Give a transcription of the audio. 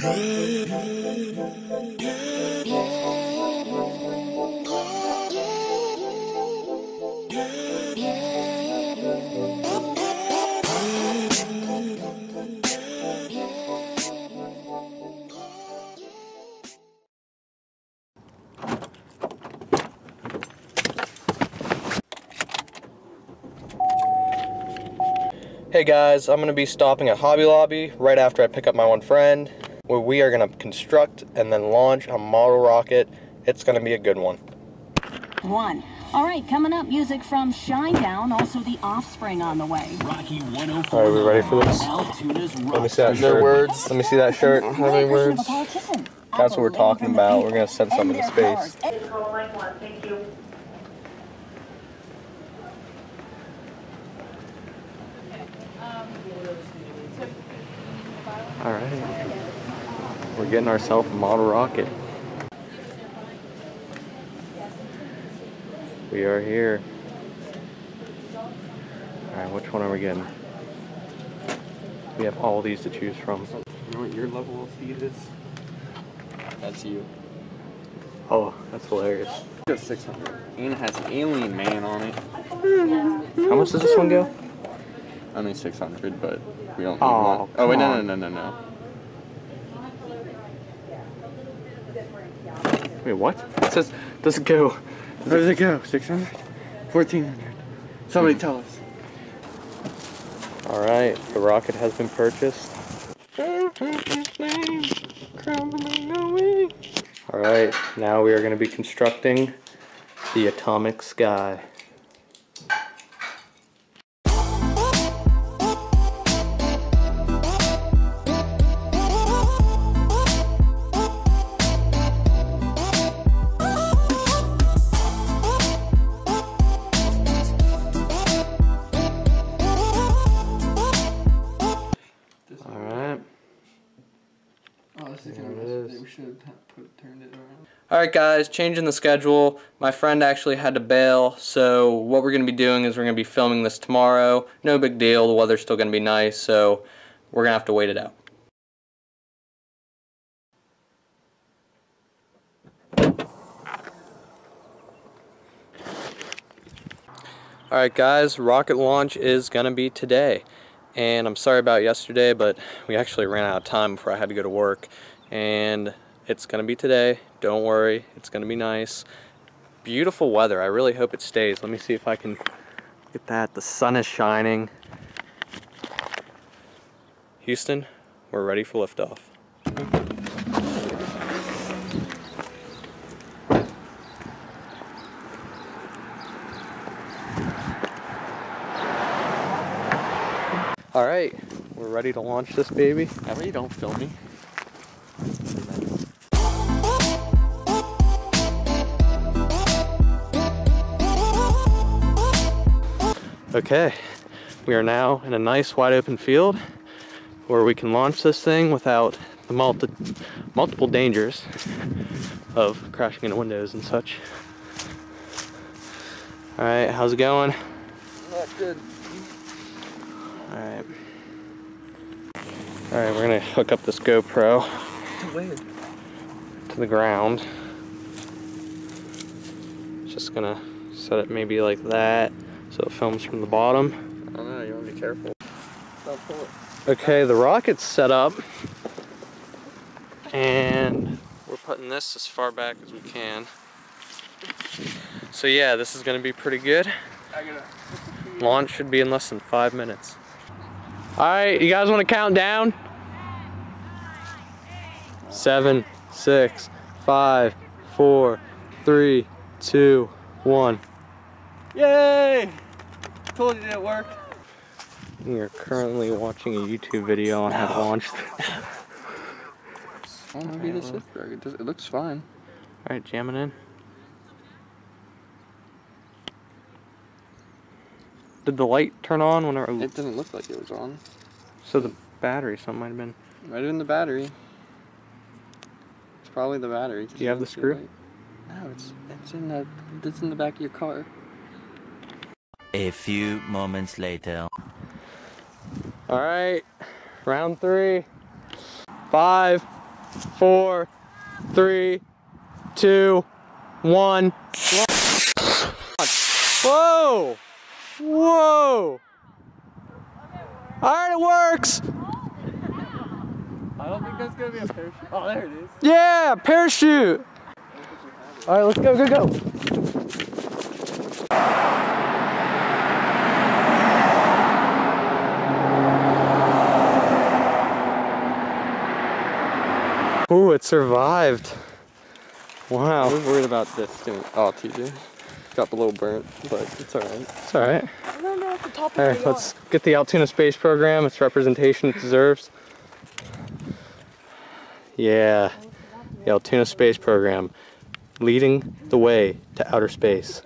Hey guys, I'm going to be stopping at Hobby Lobby right after I pick up my one friend, where we are going to construct and then launch a model rocket. It's going to be a good one. Alright, coming up, music from Shine Down, also The Offspring on the way. Rocky 104. Are we ready for this? Let me see that shirt. No words. Let me see that shirt. I don't have any words. That's what we're talking about. We're going to send some into space. Thank you. Alright, we're getting ourselves a model rocket. We are here. Alright, which one are we getting? We have all these to choose from. You know what your level of speed is? That's you. Oh, that's hilarious. It's 600. And it has Alien Man on it. How much does this one go? Only 600, but we don't need one. Oh, wait, no. Wait, what? It says, where does it go? 600? 1400. Somebody tell us. Alright, the rocket has been purchased. Alright, now we are going to be constructing the atomic sky. Alright guys, changing the schedule. My friend actually had to bail, so what we're going to be doing is we're going to be filming this tomorrow. No big deal, the weather's still going to be nice, so we're going to have to wait it out. Alright guys, rocket launch is going to be today. And I'm sorry about yesterday, but we actually ran out of time before I had to go to work. And it's going to be today. Don't worry. It's going to be nice. Beautiful weather. I really hope it stays. Let me see if I can get that. The sun is shining. Houston, we're ready for liftoff. All right, we're ready to launch this baby. That way you don't film me. Okay, we are now in a nice wide open field where we can launch this thing without the multiple dangers of crashing into windows and such. All right, how's it going? Not good. All right. All right, we're gonna hook up this GoPro to the ground. Just gonna set it maybe like that. So it films from the bottom. I don't know, you want to be careful. Stop, pull it. Okay, the rocket's set up. And we're putting this as far back as we can. So yeah, this is going to be pretty good. Launch should be in less than 5 minutes. Alright, you guys want to count down? 7, 6, 5, 4, 3, 2, 1. Yay! Told you it worked. We are currently watching a YouTube video on how to launch this. Oh, maybe this is rocket. It looks fine. Alright, jamming in. Did the light turn on when it didn't look like it was on. So the battery, something might have been. Might have been the battery. It's probably the battery. Do you have the screw? No, it's in the back of your car. A few moments later. All right, round 3. 5, 4, 3, 2, 1. Whoa! Whoa! Alright, it works! I don't think that's gonna be a parachute. Oh, there it is. Yeah, parachute! Alright, let's go, go. Ooh, it survived. Wow. I was worried about this doing all TJ. Got a little burnt, but it's alright. It's alright. I don't know if the top of Alright, let's get the Altoona Space Program, its representation it deserves. Yeah. The Altoona Space Program. Leading the way to outer space.